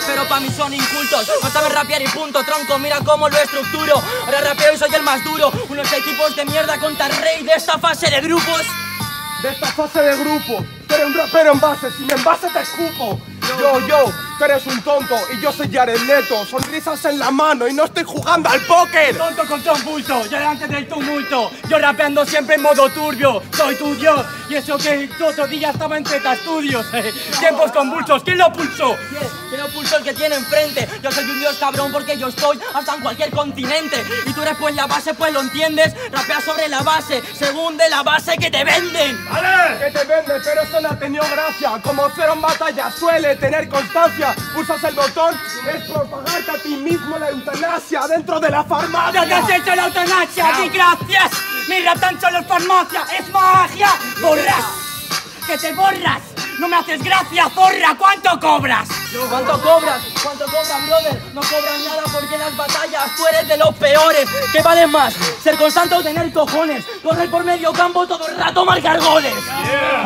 primos, pero pa' mí son incultos. No saben rapear y punto, tronco, mira cómo lo estructuro. Ahora rapeo y soy el más duro. Unos equipos de mierda contra el rey de esta fase de grupos. De esta fase de grupo, tú eres un rapero en base, si me envase te escupo. Yo, tú eres un tonto y yo soy Yarel Neto. Sonrisas en la mano y no estoy jugando al póker. Tonto contra un bulto, yo delante del tumulto. Yo rapeando siempre en modo turbio, soy tu dios. Y eso que otro día estaba en Z-Studios. Tiempos convulsos, ¿quién lo pulsó? ¿Quién lo pulsó? El que tiene enfrente. Yo soy un dios cabrón porque yo estoy hasta en cualquier continente. Y tú eres pues la base, pues lo entiendes. Rapea sobre la base, según de la base que te venden. ¡Ale! Que te venden, pero eso no ha tenido gracia. Como fueron batallas, suele tener constancia, pulsas el botón, es propagarte a ti mismo la eutanasia dentro de la farmacia. Ya te has hecho la eutanasia, ni gracias, mi rap tan solo es farmacia, es magia. Borras, que te borras, no me haces gracia, zorra, ¿cuánto cobras? ¿Cuánto cobras? ¿Cuánto cobran, brother? No cobran nada porque las batallas tú eres de los peores. ¿Qué vale más? ¿Ser constante o tener cojones? Correr por medio campo todo el rato, marcar goles.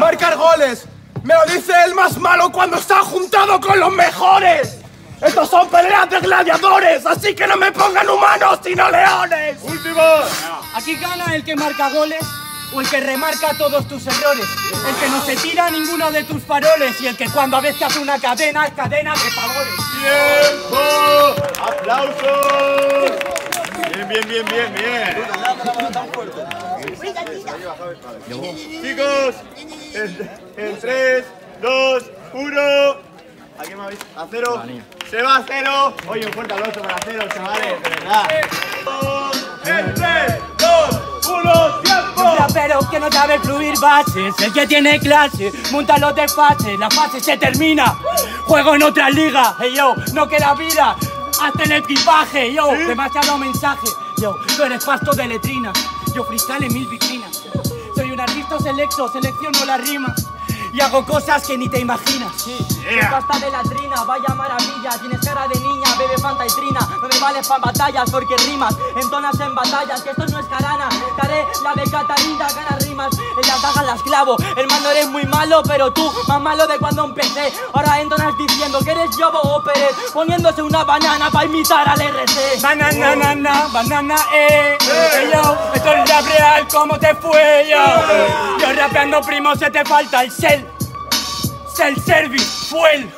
Marcar goles. Me lo dice el más malo cuando está juntado con los mejores. Estos son peleas de gladiadores, así que no me pongan humanos sino leones. Último. Aquí gana el que marca goles o el que remarca todos tus errores. El que no se tira a ninguno de tus faroles y el que cuando a veces hace una cadena es cadena de favores. ¡Tiempo! ¡Aplausos! Bien. Chicos, en 3, 2, 1. ¿A quién me habéis? A cero. Se va a cero. Oye, un fuerte aplauso para cero, chavales, de verdad. En 3, 2, 1, tiempo. Rapero que no sabe fluir bases, el que tiene clase, monta los desfases, la fase se termina. Juego en otra liga, hey yo, no queda vida. Hasta el equipaje, yo, ¿sí? Demasiado mensaje, yo, tú eres pasto de letrina, yo freestyle en mil vitrinas. Soy un artista selecto, selecciono la rima y hago cosas que ni te imaginas. Pasta de latrina, vaya maravilla, tienes cara de niña, bebe Fanta y trina. No me vales pa' batallas porque rimas, entonas en batallas, que esto no es carana. Caré la de Catarina, gana rimas, en las dagas las clavo. Hermano, eres muy malo, pero tú, más malo de cuando empecé. Ahora entonas diciendo que eres yo, Bobo Pérez, poniéndose una banana pa' imitar al RC. Banana, yo, esto es rap real, ¿cómo te fue yo? Yo rapeando, primo, se te falta el cel. El service, fuel.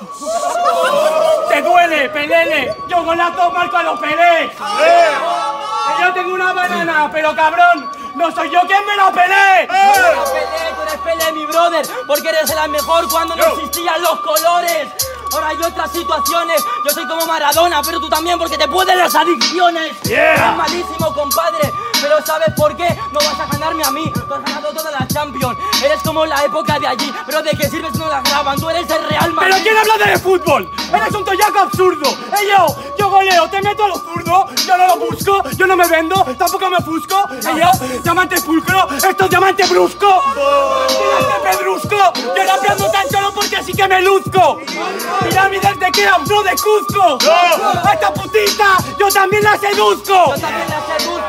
Te duele, pelele. Yo golazo marco a los Pérez. Que yo tengo una banana, pero cabrón, no soy yo quien me la pelé. No la pelé, tú eres pelé, mi brother, porque eres el mejor cuando no existían los colores. Ahora hay otras situaciones, yo soy como Maradona, pero tú también porque te pueden las adicciones. Es malísimo, compadre. Pero ¿sabes por qué? No vas a ganarme a mí, tú has ganado todas las Champions. Eres como la época de allí, pero ¿de qué sirves no las graban? Tú eres el Real Madrid. ¿Pero quién habla de fútbol? Eres un toyaco absurdo. ¡Ey, yo goleo, te meto a los zurdos! Yo no lo busco, yo no me vendo, tampoco me ofusco. ¡Ey, yo, diamante pulcro, esto es diamante brusco! ¡Diamante pedrusco! Yo rapeando tan solo porque sí que me luzco. Pirámides de Keops, no de Cusco. ¡A esta putita yo también la seduzco! Yo también la seduzco.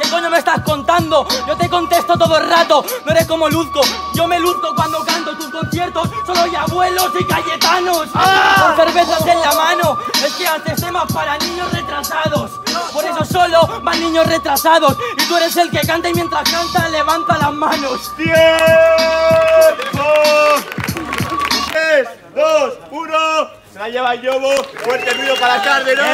¿Qué coño me estás contando? Yo te contesto todo el rato, no eres como Luzco. Yo me luzco cuando canto tus conciertos, solo hay abuelos y cayetanos. Con cervezas en la mano, es que haces temas para niños retrasados. Por eso solo van niños retrasados. Y tú eres el que canta y mientras canta levanta las manos. ¡Tiempo! 3, 2, 1. Se la lleva el Lobo, fuerte ruido para la tarde, ¿no?